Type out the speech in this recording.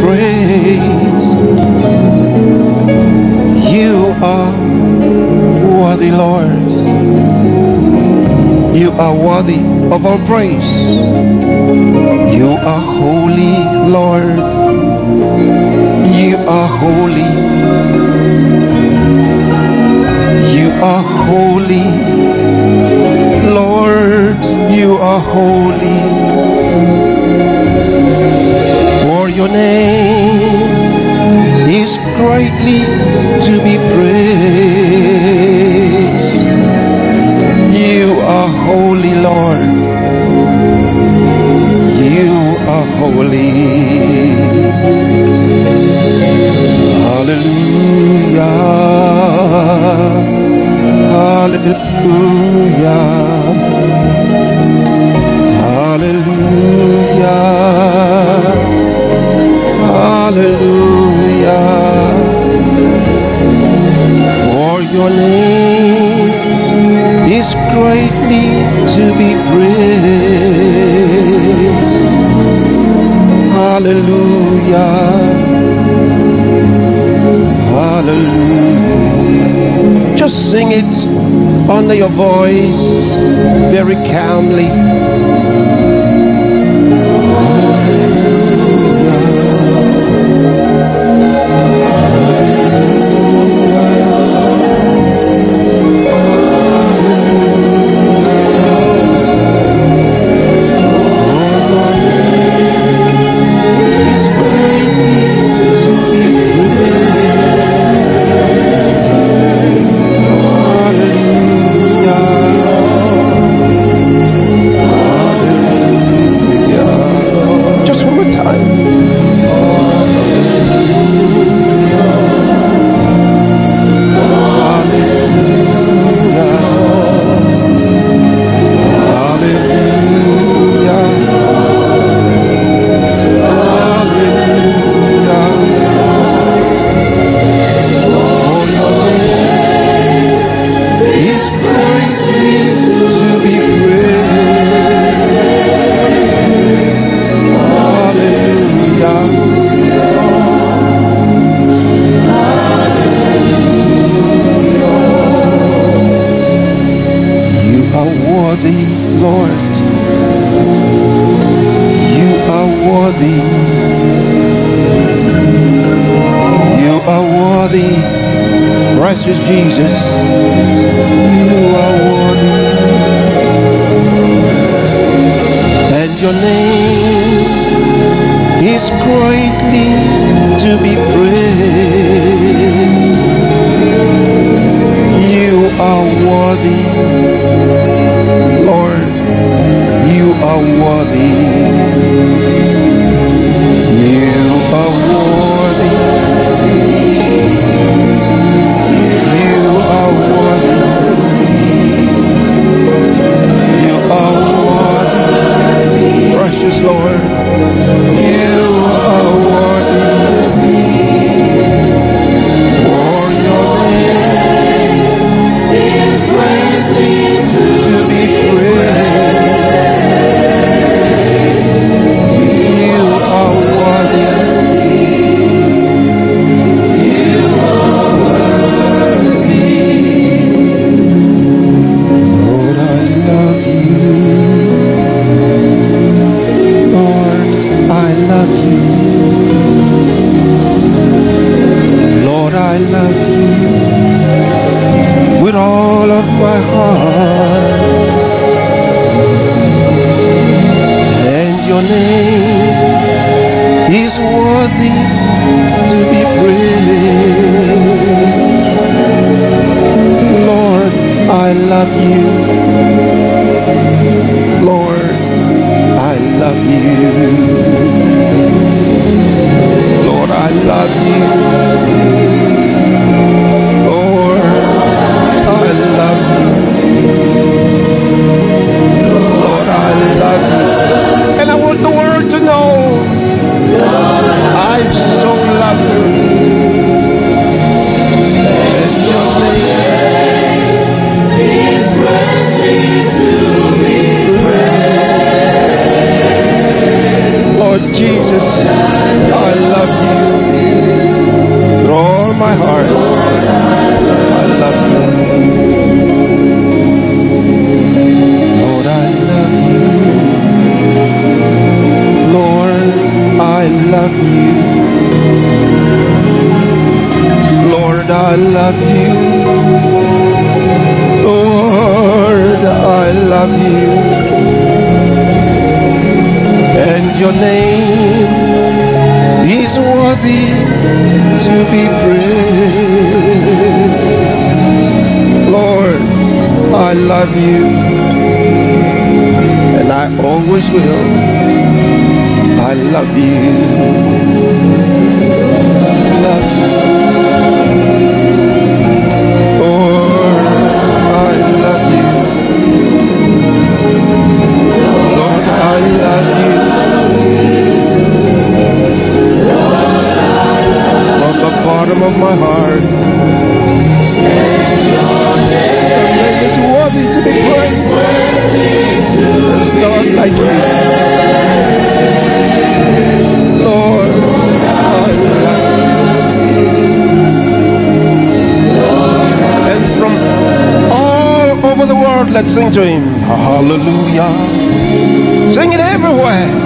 praised. You are worthy, Lord. You are worthy of all praise. You are holy, Lord. You are holy. You are holy, Lord. You are holy. Your name is greatly to be praised. You are holy, Lord. You are holy. Hallelujah. Hallelujah. Hallelujah. Hallelujah. For your name is greatly to be praised. Hallelujah. Hallelujah. Just sing it under your voice very calmly. The world your name is worthy to be praised. Lord, I love you, and I always will. I love you. Of my heart, and your name is worthy to be praised. There's none like you, Lord. I love you. And from all over the world, let's sing to Him. Hallelujah! Sing it everywhere.